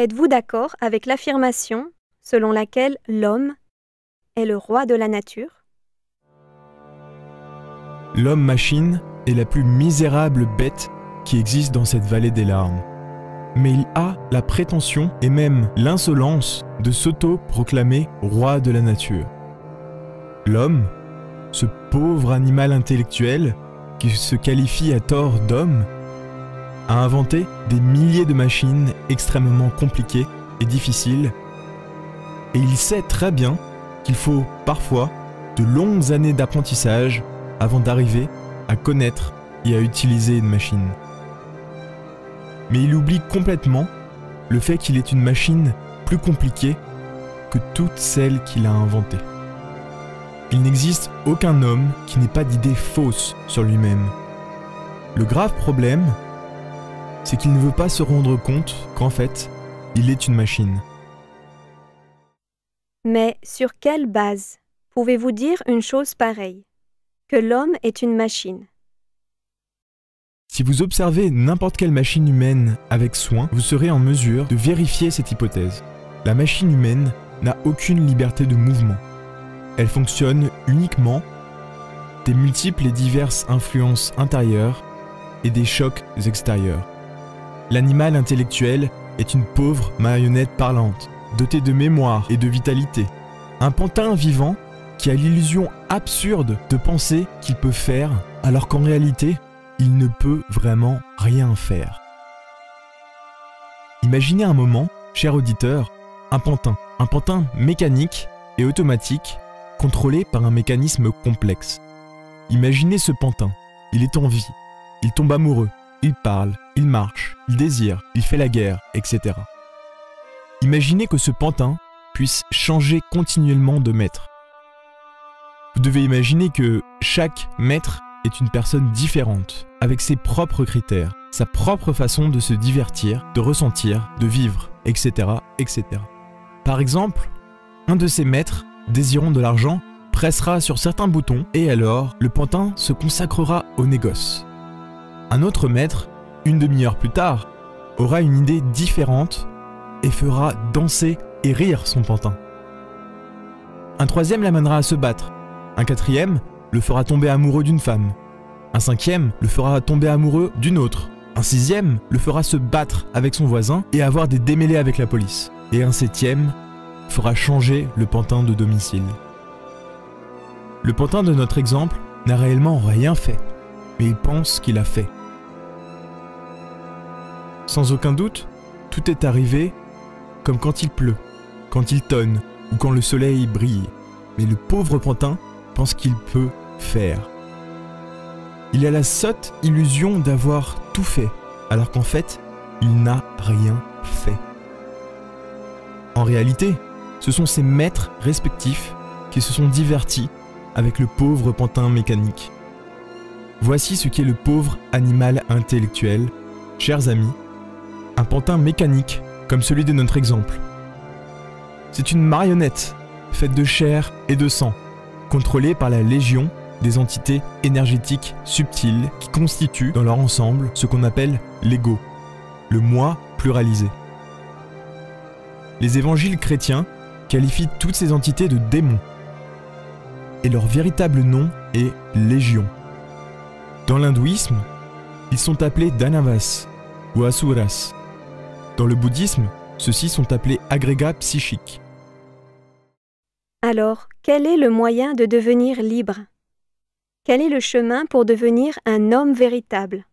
Êtes-vous d'accord avec l'affirmation selon laquelle l'homme est le roi de la nature? L'homme-machine est la plus misérable bête qui existe dans cette vallée des larmes. Mais il a la prétention et même l'insolence de s'auto-proclamer roi de la nature. L'homme, ce pauvre animal intellectuel qui se qualifie à tort d'homme, a inventé des milliers de machines extrêmement compliquées et difficiles, et il sait très bien qu'il faut parfois de longues années d'apprentissage avant d'arriver à connaître et à utiliser une machine. Mais il oublie complètement le fait qu'il est une machine plus compliquée que toutes celles qu'il a inventées. Il n'existe aucun homme qui n'ait pas d'idées fausses sur lui-même. Le grave problème, c'est qu'il ne veut pas se rendre compte qu'en fait, il est une machine. Mais sur quelle base pouvez-vous dire une chose pareille, que l'homme est une machine? Si vous observez n'importe quelle machine humaine avec soin, vous serez en mesure de vérifier cette hypothèse. La machine humaine n'a aucune liberté de mouvement. Elle fonctionne uniquement des multiples et diverses influences intérieures et des chocs extérieurs. L'animal intellectuel est une pauvre marionnette parlante, dotée de mémoire et de vitalité. Un pantin vivant qui a l'illusion absurde de penser qu'il peut faire, alors qu'en réalité, il ne peut vraiment rien faire. Imaginez un moment, cher auditeur, un pantin mécanique et automatique, contrôlé par un mécanisme complexe. Imaginez ce pantin, il est en vie, il tombe amoureux, il parle, il marche, il désire, il fait la guerre, etc. Imaginez que ce pantin puisse changer continuellement de maître. Vous devez imaginer que chaque maître est une personne différente, avec ses propres critères, sa propre façon de se divertir, de ressentir, de vivre, etc., etc. Par exemple, un de ses maîtres, désirant de l'argent, pressera sur certains boutons et alors le pantin se consacrera au négoce. Un autre maître, une demi-heure plus tard, aura une idée différente et fera danser et rire son pantin. Un troisième l'amènera à se battre, un quatrième le fera tomber amoureux d'une femme, un cinquième le fera tomber amoureux d'une autre, un sixième le fera se battre avec son voisin et avoir des démêlés avec la police, et un septième fera changer le pantin de domicile. Le pantin de notre exemple n'a réellement rien fait, mais il pense qu'il a fait. Sans aucun doute, tout est arrivé comme quand il pleut, quand il tonne ou quand le soleil brille, mais le pauvre pantin pense qu'il peut faire. Il a la sotte illusion d'avoir tout fait, alors qu'en fait, il n'a rien fait. En réalité, ce sont ses maîtres respectifs qui se sont divertis avec le pauvre pantin mécanique. Voici ce qu'est le pauvre animal intellectuel, chers amis, un pantin mécanique comme celui de notre exemple. C'est une marionnette faite de chair et de sang, contrôlée par la légion des entités énergétiques subtiles qui constituent dans leur ensemble ce qu'on appelle l'ego, le moi pluralisé. Les évangiles chrétiens qualifient toutes ces entités de démons, et leur véritable nom est légion. Dans l'hindouisme, ils sont appelés dhanavas ou asuras. Dans le bouddhisme, ceux-ci sont appelés agrégats psychiques. Alors, quel est le moyen de devenir libre? Quel est le chemin pour devenir un homme véritable?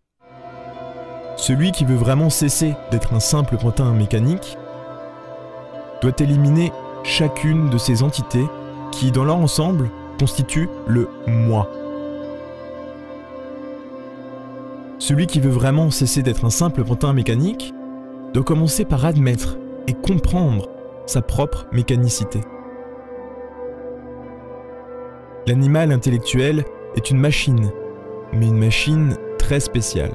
Celui qui veut vraiment cesser d'être un simple pantin mécanique doit éliminer chacune de ces entités qui, dans leur ensemble, constituent le « moi ». Celui qui veut vraiment cesser d'être un simple pantin mécanique doit commencer par admettre et comprendre sa propre mécanicité. L'animal intellectuel est une machine, mais une machine très spéciale.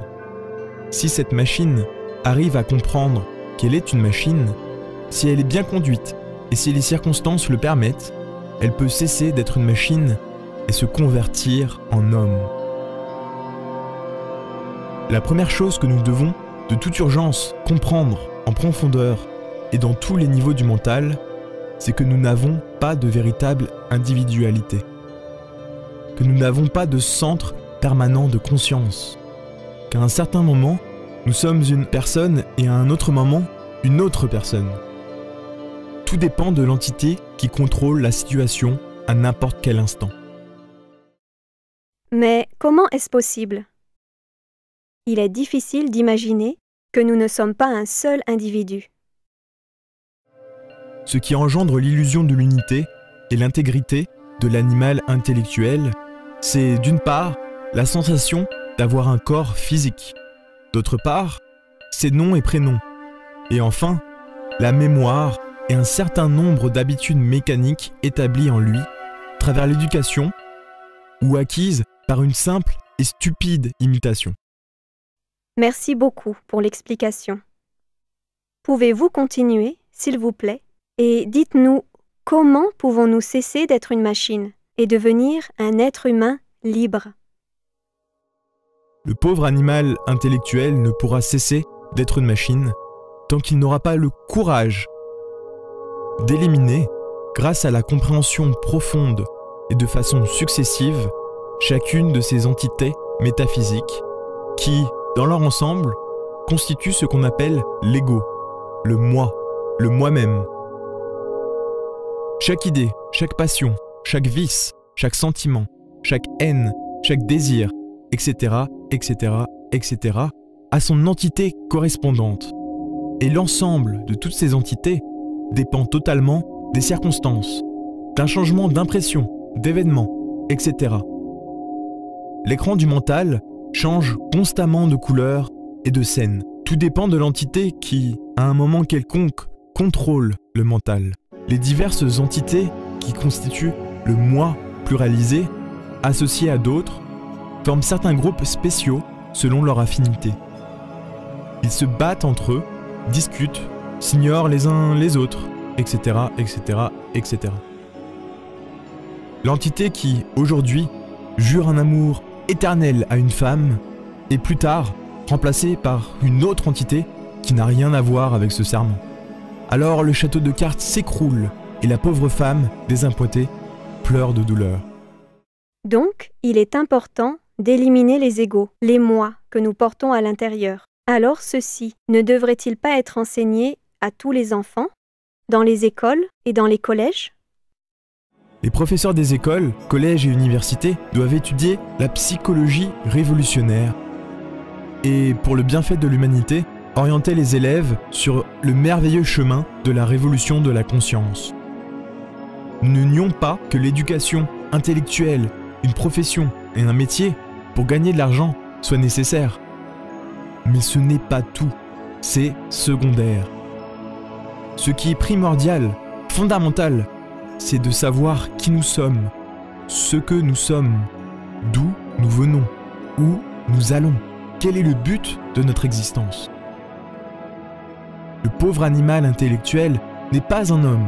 Si cette machine arrive à comprendre qu'elle est une machine, si elle est bien conduite et si les circonstances le permettent, elle peut cesser d'être une machine et se convertir en homme. La première chose que nous devons, de toute urgence, comprendre en profondeur et dans tous les niveaux du mental, c'est que nous n'avons pas de véritable individualité, que nous n'avons pas de centre permanent de conscience, qu'à un certain moment, nous sommes une personne et à un autre moment, une autre personne. Tout dépend de l'entité qui contrôle la situation à n'importe quel instant. Mais comment est-ce possible? Il est difficile d'imaginer que nous ne sommes pas un seul individu. Ce qui engendre l'illusion de l'unité et l'intégrité de l'animal intellectuel, c'est d'une part la sensation d'avoir un corps physique, d'autre part ses noms et prénoms, et enfin la mémoire et un certain nombre d'habitudes mécaniques établies en lui, à travers l'éducation ou acquises par une simple et stupide imitation. Merci beaucoup pour l'explication. Pouvez-vous continuer, s'il vous plaît, et dites-nous comment pouvons-nous cesser d'être une machine et devenir un être humain libre? Le pauvre animal intellectuel ne pourra cesser d'être une machine tant qu'il n'aura pas le courage d'éliminer, grâce à la compréhension profonde et de façon successive, chacune de ces entités métaphysiques qui, dans leur ensemble, constituent ce qu'on appelle l'ego, le moi, le moi-même. Chaque idée, chaque passion, chaque vice, chaque sentiment, chaque haine, chaque désir, etc., etc., etc., a son entité correspondante. Et l'ensemble de toutes ces entités dépend totalement des circonstances, d'un changement d'impression, d'événements, etc. L'écran du mental change constamment de couleur et de scène. Tout dépend de l'entité qui, à un moment quelconque, contrôle le mental. Les diverses entités qui constituent le « moi » pluralisé, associées à d'autres, forment certains groupes spéciaux selon leur affinité. Ils se battent entre eux, discutent, s'ignorent les uns les autres, etc., etc., etc. L'entité qui, aujourd'hui, jure un amour éternel à une femme est plus tard remplacée par une autre entité qui n'a rien à voir avec ce serment. Alors le château de cartes s'écroule et la pauvre femme, désappointée, pleure de douleur. Donc, il est important d'éliminer les égos, les moi que nous portons à l'intérieur. Alors ceci ne devrait-il pas être enseigné à tous les enfants, dans les écoles et dans les collèges? Les professeurs des écoles, collèges et universités doivent étudier la psychologie révolutionnaire et, pour le bienfait de l'humanité, orienter les élèves sur le merveilleux chemin de la révolution de la conscience. Nous ne nions pas que l'éducation intellectuelle, une profession et un métier pour gagner de l'argent soient nécessaires. Mais ce n'est pas tout, c'est secondaire. Ce qui est primordial, fondamental, c'est de savoir qui nous sommes, ce que nous sommes, d'où nous venons, où nous allons, quel est le but de notre existence. Le pauvre animal intellectuel n'est pas un homme,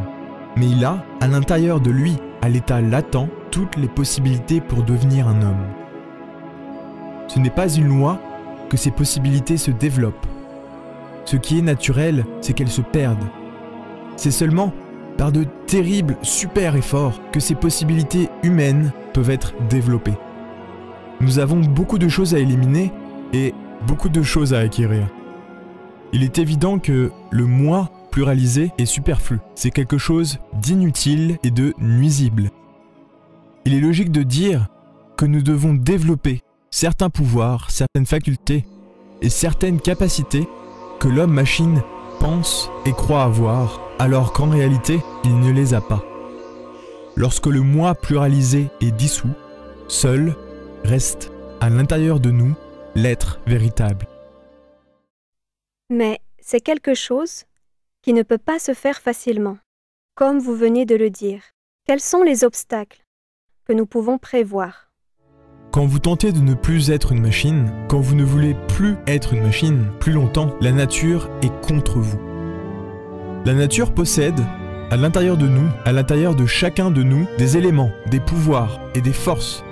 mais il a, à l'intérieur de lui, à l'état latent, toutes les possibilités pour devenir un homme. Ce n'est pas une loi que ces possibilités se développent. Ce qui est naturel, c'est qu'elles se perdent. C'est seulement par de terribles super efforts que ces possibilités humaines peuvent être développées. Nous avons beaucoup de choses à éliminer et beaucoup de choses à acquérir. Il est évident que le moi pluralisé est superflu. C'est quelque chose d'inutile et de nuisible. Il est logique de dire que nous devons développer certains pouvoirs, certaines facultés et certaines capacités que l'homme-machine pense et croit avoir, alors qu'en réalité, il ne les a pas. Lorsque le moi pluralisé est dissous, seul reste à l'intérieur de nous l'être véritable. Mais c'est quelque chose qui ne peut pas se faire facilement, comme vous venez de le dire. Quels sont les obstacles que nous pouvons prévoir? Quand vous tentez de ne plus être une machine, quand vous ne voulez plus être une machine plus longtemps, la nature est contre vous. La nature possède, à l'intérieur de nous, à l'intérieur de chacun de nous, des éléments, des pouvoirs et des forces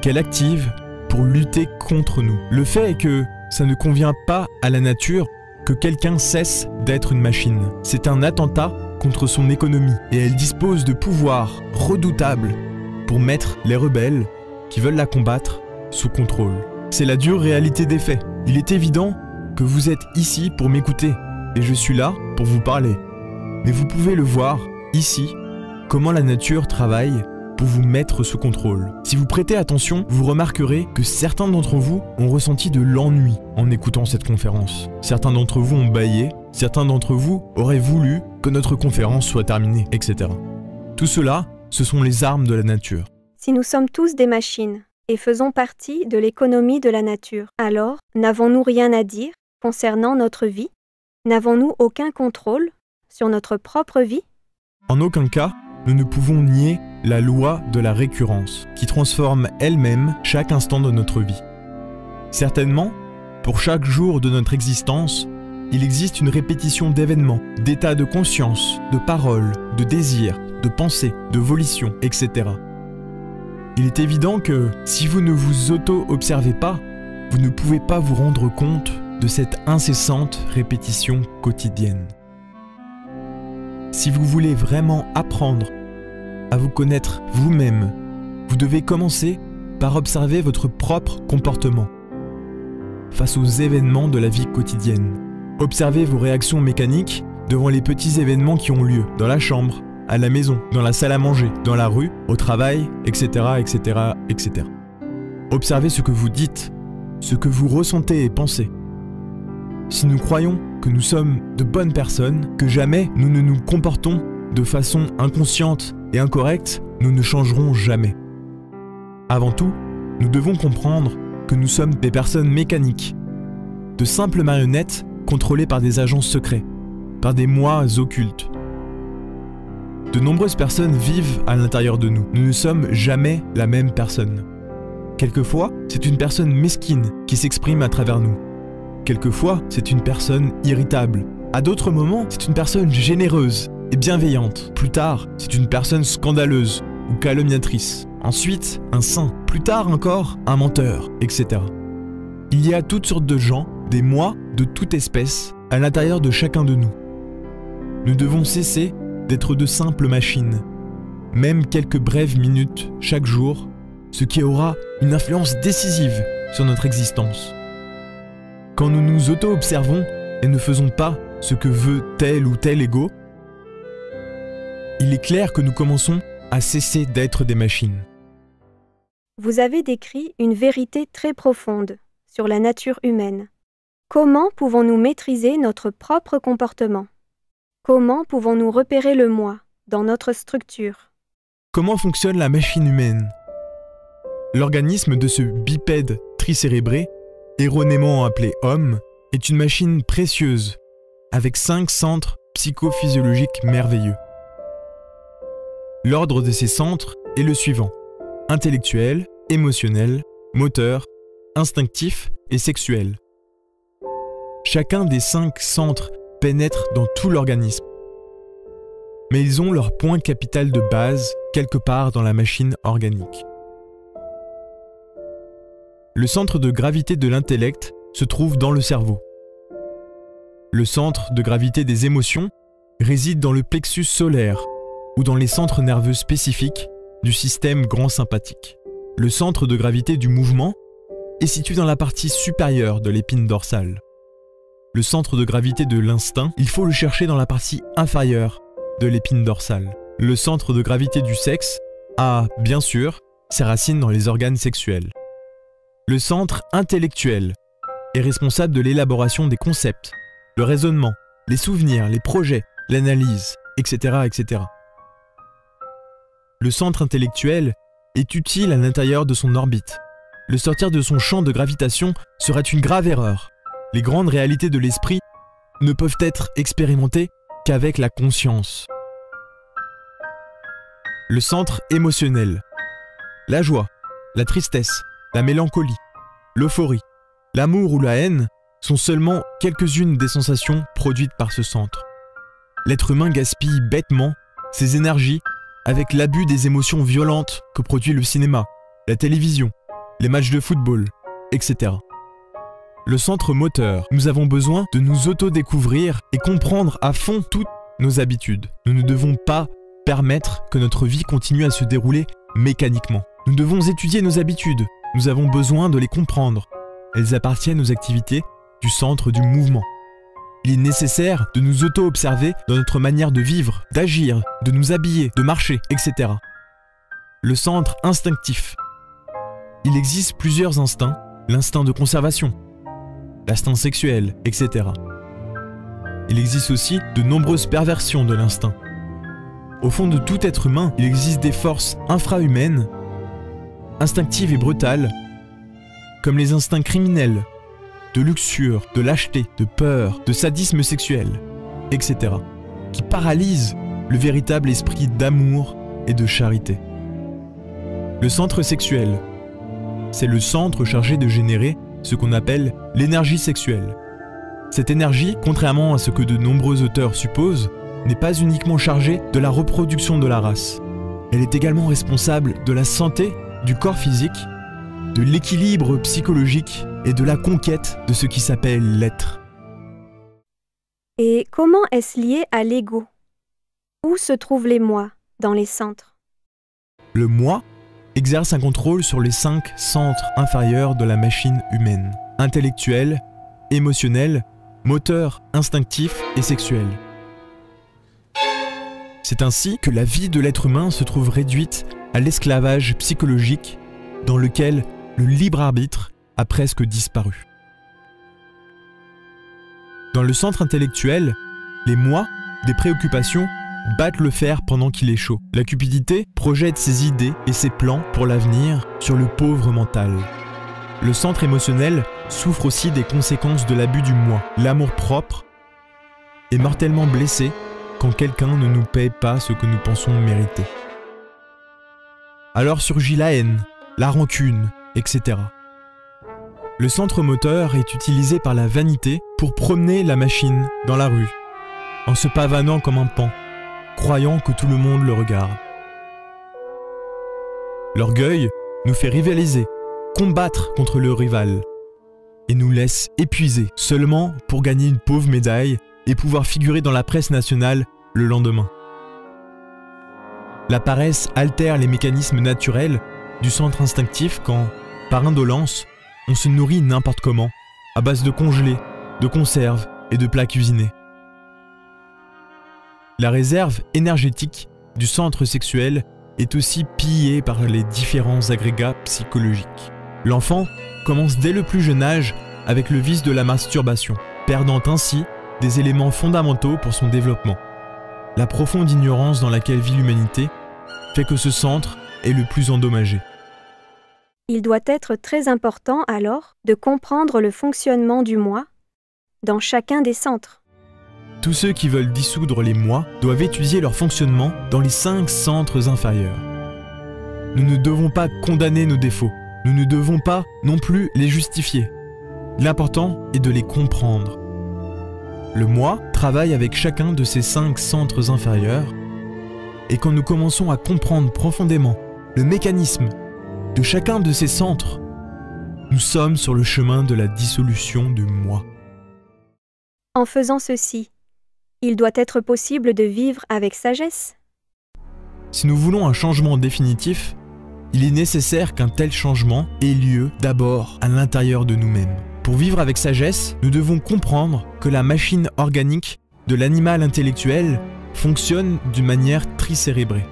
qu'elle active pour lutter contre nous. Le fait est que ça ne convient pas à la nature que quelqu'un cesse d'être une machine. C'est un attentat contre son économie et elle dispose de pouvoirs redoutables pour mettre les rebelles qui veulent la combattre sous contrôle. C'est la dure réalité des faits. Il est évident que vous êtes ici pour m'écouter et je suis là pour vous parler. Mais vous pouvez le voir ici, comment la nature travaille pour vous mettre sous contrôle. Si vous prêtez attention, vous remarquerez que certains d'entre vous ont ressenti de l'ennui en écoutant cette conférence. Certains d'entre vous ont bâillé, certains d'entre vous auraient voulu que notre conférence soit terminée, etc. Tout cela, ce sont les armes de la nature. Si nous sommes tous des machines et faisons partie de l'économie de la nature, alors n'avons-nous rien à dire concernant notre vie? N'avons-nous aucun contrôle sur notre propre vie? En aucun cas, nous ne pouvons nier la loi de la récurrence, qui transforme elle-même chaque instant de notre vie. Certainement, pour chaque jour de notre existence, il existe une répétition d'événements, d'états de conscience, de paroles, de désirs, de pensées, de volitions, etc. Il est évident que, si vous ne vous auto-observez pas, vous ne pouvez pas vous rendre compte de cette incessante répétition quotidienne. Si vous voulez vraiment apprendre à vous connaître vous-même, vous devez commencer par observer votre propre comportement face aux événements de la vie quotidienne. Observez vos réactions mécaniques devant les petits événements qui ont lieu dans la chambre, à la maison, dans la salle à manger, dans la rue, au travail, etc., etc., etc. Observez ce que vous dites, ce que vous ressentez et pensez. Si nous croyons que nous sommes de bonnes personnes, que jamais nous ne nous comportons de façon inconsciente et incorrecte, nous ne changerons jamais. Avant tout, nous devons comprendre que nous sommes des personnes mécaniques, de simples marionnettes contrôlées par des agents secrets, par des moi occultes. De nombreuses personnes vivent à l'intérieur de nous. Nous ne sommes jamais la même personne. Quelquefois, c'est une personne mesquine qui s'exprime à travers nous. Quelquefois, c'est une personne irritable. À d'autres moments, c'est une personne généreuse et bienveillante. Plus tard, c'est une personne scandaleuse ou calomniatrice. Ensuite, un saint. Plus tard encore, un menteur, etc. Il y a toutes sortes de gens, des moi de toute espèce, à l'intérieur de chacun de nous. Nous devons cesser d'être de simples machines, même quelques brèves minutes chaque jour, ce qui aura une influence décisive sur notre existence. Quand nous nous auto-observons et ne faisons pas ce que veut tel ou tel ego, il est clair que nous commençons à cesser d'être des machines. Vous avez décrit une vérité très profonde sur la nature humaine. Comment pouvons-nous maîtriser notre propre comportement? Comment pouvons-nous repérer le moi dans notre structure? Comment fonctionne la machine humaine? L'organisme de ce bipède tricérébré, erronément appelé homme, est une machine précieuse, avec 5 centres psychophysiologiques merveilleux. L'ordre de ces centres est le suivant: intellectuel, émotionnel, moteur, instinctif et sexuel. Chacun des 5 centres pénètre dans tout l'organisme, mais ils ont leur point capital de base quelque part dans la machine organique. Le centre de gravité de l'intellect se trouve dans le cerveau. Le centre de gravité des émotions réside dans le plexus solaire, ou dans les centres nerveux spécifiques du système grand sympathique. Le centre de gravité du mouvement est situé dans la partie supérieure de l'épine dorsale. Le centre de gravité de l'instinct, il faut le chercher dans la partie inférieure de l'épine dorsale. Le centre de gravité du sexe a, bien sûr, ses racines dans les organes sexuels. Le centre intellectuel est responsable de l'élaboration des concepts, le raisonnement, les souvenirs, les projets, l'analyse, etc., etc. Le centre intellectuel est utile à l'intérieur de son orbite. Le sortir de son champ de gravitation serait une grave erreur. Les grandes réalités de l'esprit ne peuvent être expérimentées qu'avec la conscience. Le centre émotionnel. La joie, la tristesse, la mélancolie, l'euphorie, l'amour ou la haine sont seulement quelques-unes des sensations produites par ce centre. L'être humain gaspille bêtement ses énergies avec l'abus des émotions violentes que produit le cinéma, la télévision, les matchs de football, etc. le centre moteur. Nous avons besoin de nous auto-découvrir et comprendre à fond toutes nos habitudes. Nous ne devons pas permettre que notre vie continue à se dérouler mécaniquement. Nous devons étudier nos habitudes. Nous avons besoin de les comprendre. Elles appartiennent aux activités du centre du mouvement. Il est nécessaire de nous auto-observer dans notre manière de vivre, d'agir, de nous habiller, de marcher, etc. Le centre instinctif. Il existe plusieurs instincts, l'instinct de conservation, l'instinct sexuel, etc. Il existe aussi de nombreuses perversions de l'instinct. Au fond de tout être humain, il existe des forces infrahumaines, instinctives et brutales, comme les instincts criminels, de luxure, de lâcheté, de peur, de sadisme sexuel, etc., qui paralysent le véritable esprit d'amour et de charité. Le centre sexuel, c'est le centre chargé de générer ce qu'on appelle l'énergie sexuelle. Cette énergie, contrairement à ce que de nombreux auteurs supposent, n'est pas uniquement chargée de la reproduction de la race. Elle est également responsable de la santé, du corps physique, de l'équilibre psychologique et de la conquête de ce qui s'appelle l'être. Et comment est-ce lié à l'ego? Où se trouvent les moi dans les centres? Le moi exerce un contrôle sur les 5 centres inférieurs de la machine humaine: intellectuel, émotionnel, moteur, instinctif et sexuel. C'est ainsi que la vie de l'être humain se trouve réduite à l'esclavage psychologique dans lequel le libre arbitre a presque disparu. Dans le centre intellectuel, les moi des préoccupations battent le fer pendant qu'il est chaud. La cupidité projette ses idées et ses plans pour l'avenir sur le pauvre mental. Le centre émotionnel souffre aussi des conséquences de l'abus du moi. L'amour-propre est mortellement blessé quand quelqu'un ne nous paie pas ce que nous pensons mériter. Alors surgit la haine, la rancune, etc. Le centre moteur est utilisé par la vanité pour promener la machine dans la rue, en se pavanant comme un paon, croyant que tout le monde le regarde. L'orgueil nous fait rivaliser, combattre contre le rival, et nous laisse épuisés, seulement pour gagner une pauvre médaille et pouvoir figurer dans la presse nationale le lendemain. La paresse altère les mécanismes naturels du centre instinctif quand, par indolence, on se nourrit n'importe comment, à base de congelés, de conserves et de plats cuisinés. La réserve énergétique du centre sexuel est aussi pillée par les différents agrégats psychologiques. L'enfant commence dès le plus jeune âge avec le vice de la masturbation, perdant ainsi des éléments fondamentaux pour son développement. La profonde ignorance dans laquelle vit l'humanité fait que ce centre est le plus endommagé. Il doit être très important alors de comprendre le fonctionnement du moi dans chacun des centres. Tous ceux qui veulent dissoudre les moi doivent étudier leur fonctionnement dans les 5 centres inférieurs. Nous ne devons pas condamner nos défauts, nous ne devons pas non plus les justifier. L'important est de les comprendre. Le moi travaille avec chacun de ces 5 centres inférieurs, et quand nous commençons à comprendre profondément le mécanisme de chacun de ces centres, nous sommes sur le chemin de la dissolution du moi. En faisant ceci, il doit être possible de vivre avec sagesse. Si nous voulons un changement définitif, il est nécessaire qu'un tel changement ait lieu d'abord à l'intérieur de nous-mêmes. Pour vivre avec sagesse, nous devons comprendre que la machine organique de l'animal intellectuel fonctionne d'une manière tricérébrée.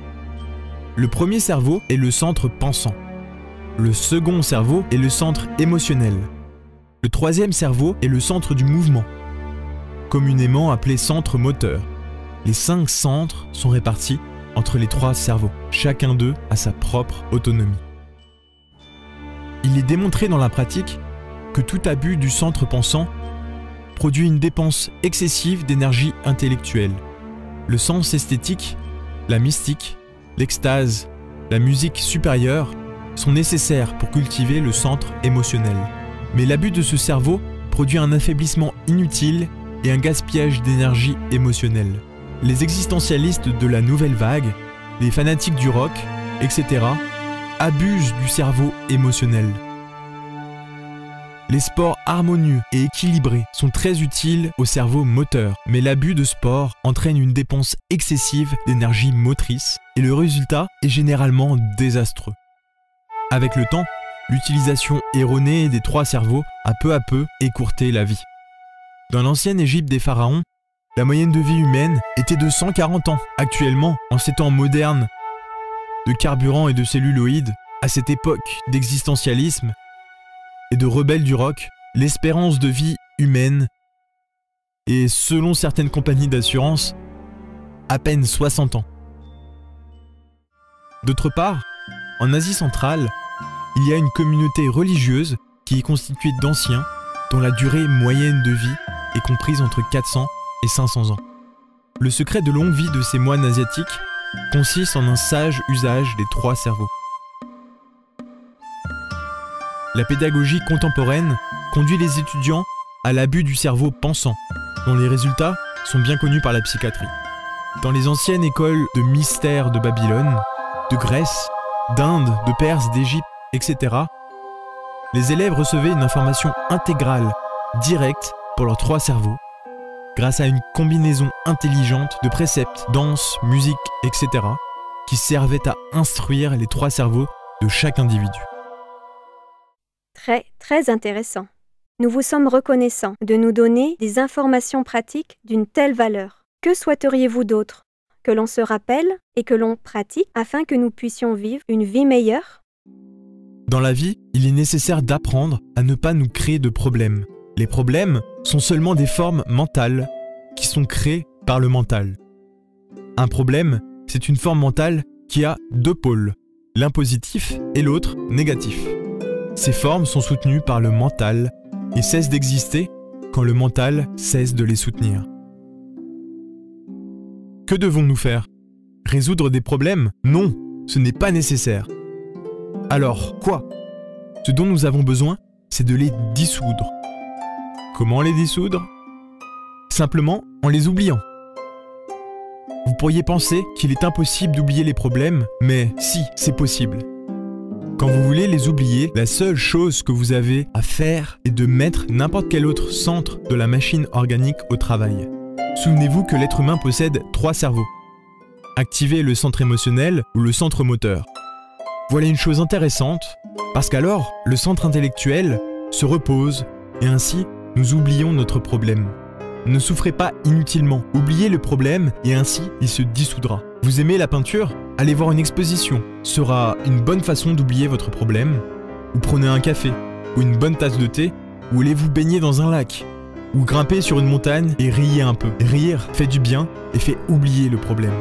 Le premier cerveau est le centre pensant. Le second cerveau est le centre émotionnel. Le troisième cerveau est le centre du mouvement, communément appelé centre moteur. Les 5 centres sont répartis entre les 3 cerveaux. Chacun d'eux a sa propre autonomie. Il est démontré dans la pratique que tout abus du centre pensant produit une dépense excessive d'énergie intellectuelle. Le sens esthétique, la mystique, l'extase, la musique supérieure sont nécessaires pour cultiver le centre émotionnel. Mais l'abus de ce cerveau produit un affaiblissement inutile et un gaspillage d'énergie émotionnelle. Les existentialistes de la nouvelle vague, les fanatiques du rock, etc., abusent du cerveau émotionnel. Les sports harmonieux et équilibrés sont très utiles au cerveau moteur, mais l'abus de sport entraîne une dépense excessive d'énergie motrice et le résultat est généralement désastreux. Avec le temps, l'utilisation erronée des trois cerveaux a peu à peu écourté la vie. Dans l'ancienne Égypte des pharaons, la moyenne de vie humaine était de 140 ans. Actuellement, en ces temps modernes de carburant et de celluloïdes, à cette époque d'existentialisme et de rebelles du rock, l'espérance de vie humaine est, selon certaines compagnies d'assurance, à peine 60 ans. D'autre part, en Asie centrale, il y a une communauté religieuse qui est constituée d'anciens dont la durée moyenne de vie est comprise entre 400 et 500 ans. Le secret de longue vie de ces moines asiatiques consiste en un sage usage des trois cerveaux. La pédagogie contemporaine conduit les étudiants à l'abus du cerveau pensant, dont les résultats sont bien connus par la psychiatrie. Dans les anciennes écoles de mystère de Babylone, de Grèce, d'Inde, de Perse, d'Égypte, etc., les élèves recevaient une information intégrale, directe, pour leurs trois cerveaux, grâce à une combinaison intelligente de préceptes, danse, musique, etc., qui servaient à instruire les trois cerveaux de chaque individu. Très, très intéressant. Nous vous sommes reconnaissants de nous donner des informations pratiques d'une telle valeur. Que souhaiteriez-vous d'autre? Que l'on se rappelle et que l'on pratique afin que nous puissions vivre une vie meilleure? Dans la vie, il est nécessaire d'apprendre à ne pas nous créer de problèmes. Les problèmes sont seulement des formes mentales qui sont créées par le mental. Un problème, c'est une forme mentale qui a deux pôles, l'un positif et l'autre négatif. Ces formes sont soutenues par le mental et cessent d'exister quand le mental cesse de les soutenir. Que devons-nous faire? Résoudre des problèmes? Non, ce n'est pas nécessaire. Alors, quoi? Ce dont nous avons besoin, c'est de les dissoudre. Comment les dissoudre? Simplement en les oubliant. Vous pourriez penser qu'il est impossible d'oublier les problèmes, mais si, c'est possible. Quand vous voulez les oublier, la seule chose que vous avez à faire est de mettre n'importe quel autre centre de la machine organique au travail. Souvenez-vous que l'être humain possède trois cerveaux. Activez le centre émotionnel ou le centre moteur. Voilà une chose intéressante, parce qu'alors, le centre intellectuel se repose et ainsi, nous oublions notre problème. Ne souffrez pas inutilement, oubliez le problème et ainsi, il se dissoudra. Vous aimez la peinture? Allez voir une exposition. Sera une bonne façon d'oublier votre problème. Ou prenez un café, ou une bonne tasse de thé, ou allez vous baigner dans un lac, ou grimper sur une montagne et riez un peu. Rire fait du bien et fait oublier le problème.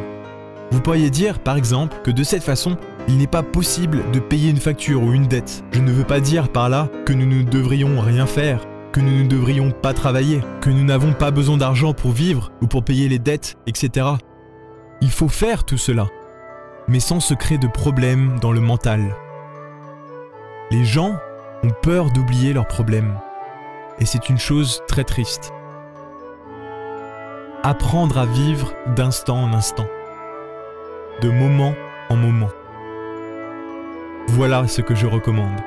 Vous pourriez dire, par exemple, que de cette façon, il n'est pas possible de payer une facture ou une dette. Je ne veux pas dire par là que nous ne devrions rien faire, que nous ne devrions pas travailler, que nous n'avons pas besoin d'argent pour vivre ou pour payer les dettes, etc. Il faut faire tout cela, mais sans se créer de problèmes dans le mental. Les gens ont peur d'oublier leurs problèmes, et c'est une chose très triste. Apprendre à vivre d'instant en instant, de moment en moment. Voilà ce que je recommande.